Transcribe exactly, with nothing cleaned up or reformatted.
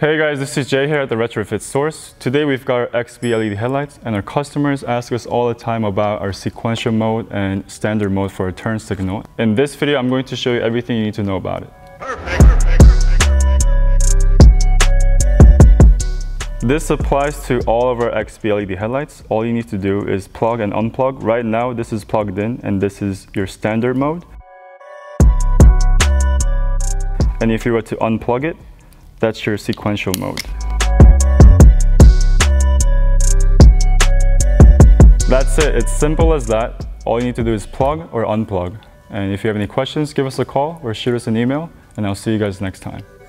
Hey guys, this is Jay here at the Retrofit Source. Today we've got our X B L E D headlights, and our customers ask us all the time about our sequential mode and standard mode for a turn signal. In this video, I'm going to show you everything you need to know about it. Perfect, perfect, perfect, perfect. This applies to all of our X B L E D headlights. All you need to do is plug and unplug. Right now, this is plugged in and this is your standard mode. And if you were to unplug it, that's your sequential mode. That's it, it's simple as that. All you need to do is plug or unplug. And if you have any questions, give us a call or shoot us an email, and I'll see you guys next time.